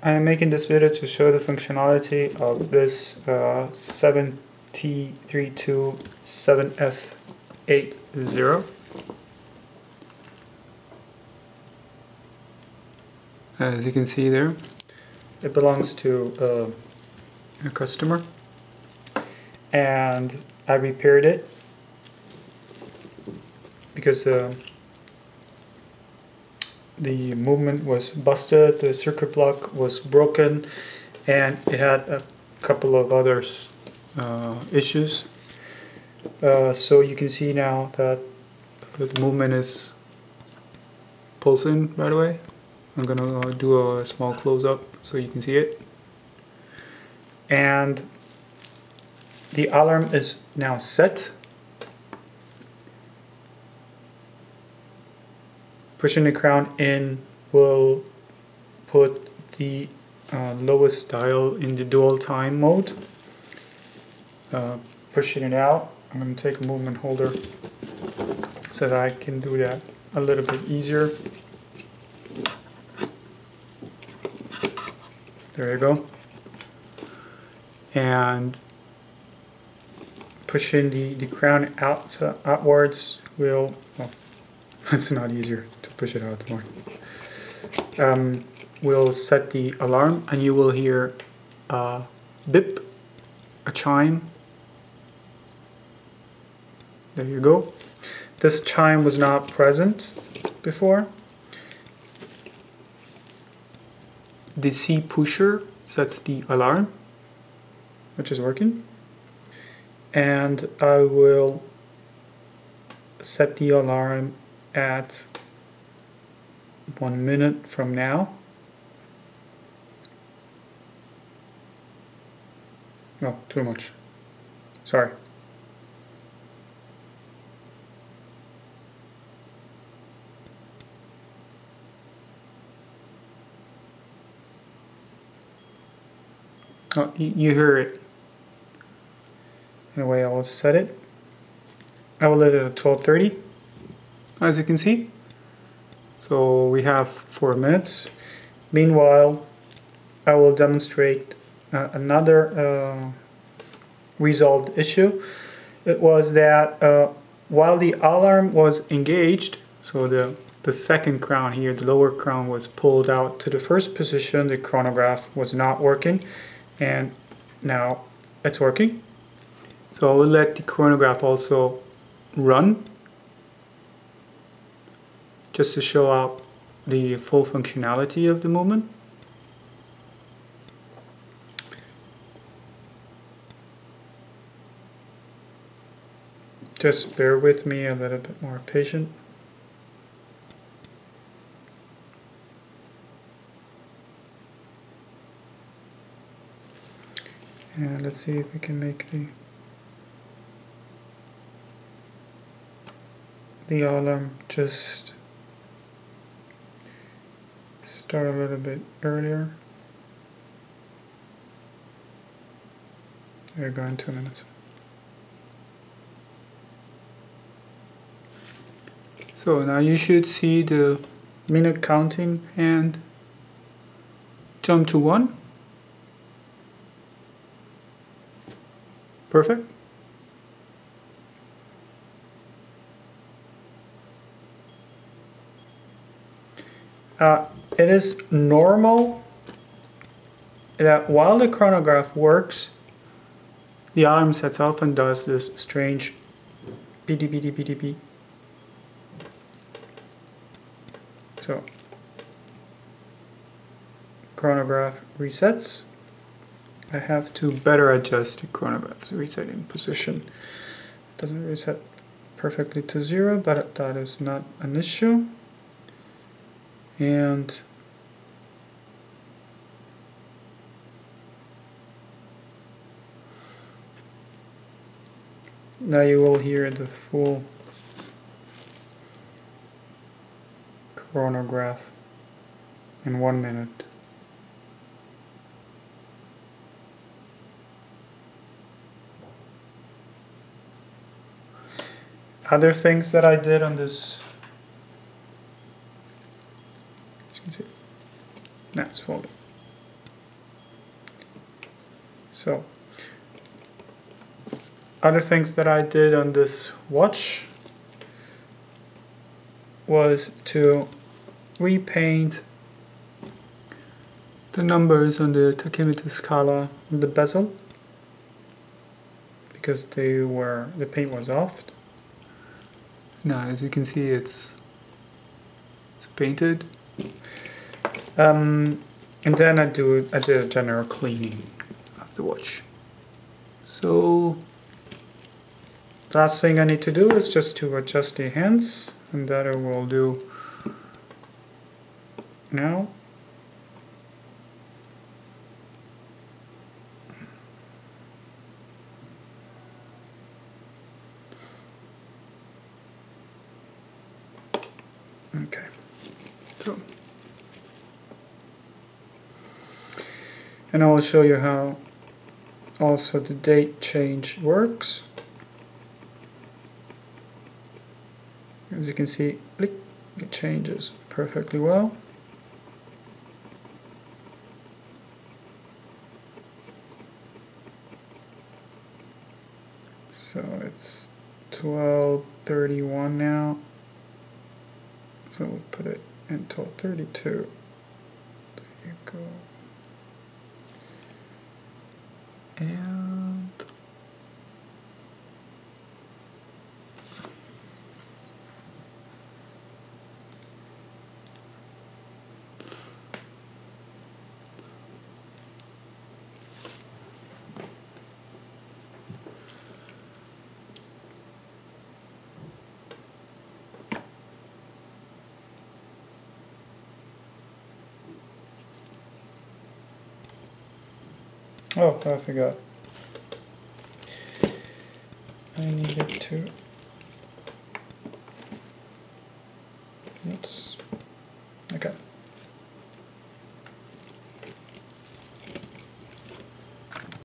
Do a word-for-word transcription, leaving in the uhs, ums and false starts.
I am making this video to show the functionality of this uh, seven T thirty-two seven F eighty. As you can see there, it belongs to uh, a customer, and I repaired it because uh, the movement was busted, the circuit block was broken, and it had a couple of other uh, issues. Uh, so you can see now that the movement is pulsing right away. I'm gonna uh, do a small close-up so you can see it. And the alarm is now set. Pushing the crown in will put the uh, lowest dial in the dual time mode. Uh, pushing it out, I'm going to take a movement holder so that I can do that a little bit easier. There you go. And pushing the, the crown out uh, outwards will, well, it's not easier to push it out more. Um, we'll set the alarm, and you will hear a bip, a chime. There you go. This chime was not present before. The C pusher sets the alarm, which is working. And I will set the alarm at one minute from now. Oh, too much. Sorry. Oh, you hear it. Anyway, I will set it. I will let it at twelve thirty. As you can see, so we have four minutes. Meanwhile, I will demonstrate uh, another uh, resolved issue. It was that uh, while the alarm was engaged, so the, the second crown here, the lower crown was pulled out to the first position, the chronograph was not working, and now it's working. So I will let the chronograph also run, just to show out the full functionality of the movement. Just bear with me, a little bit more patient. And let's see if we can make the, the alarm just start a little bit earlier. There you go, in two minutes. So now you should see the minute counting and jump to one. Perfect. Uh, it is normal that while the chronograph works, the alarm sets off and does this strange beep, beep, beep, beep, beep. So, chronograph resets. I have to better adjust the chronograph's resetting position. It doesn't reset perfectly to zero, but that is not an issue. And now you will hear the full chronograph in one minute. Other things that I did on this. That's folded. So, other things that I did on this watch was to repaint the numbers on the tachymeter scala on the bezel, because they were the paint was off. Now, as you can see, it's it's painted. Um, and then I do I did a general cleaning of the watch. So last thing I need to do is just to adjust the hands, and that I will do now. Okay, so, and I will show you how also the date change works. As you can see, it changes perfectly well. So it's twelve thirty-one now. So we'll put it in twelve thirty-two. There you go. And oh, I forgot. I needed to. Oops. Okay.